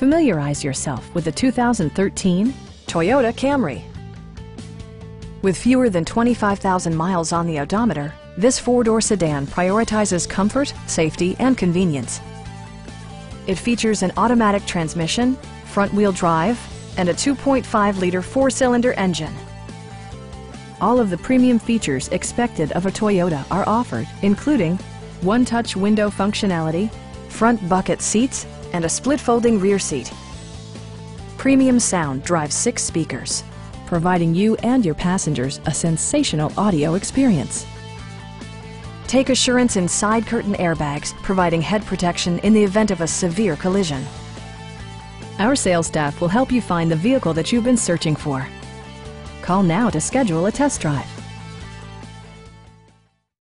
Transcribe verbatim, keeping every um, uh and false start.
Familiarize yourself with the two thousand thirteen Toyota Camry. With fewer than twenty-five thousand miles on the odometer, this four-door sedan prioritizes comfort, safety, and convenience. It features an automatic transmission, front-wheel drive, and a two point five liter four-cylinder engine. All of the premium features expected of a Toyota are offered, including one-touch window functionality, front bucket seats, and a split-folding rear seat. Premium sound drives six speakers, providing you and your passengers a sensational audio experience. Take assurance in side curtain airbags, providing head protection in the event of a severe collision. Our sales staff will help you find the vehicle that you've been searching for. Call now to schedule a test drive.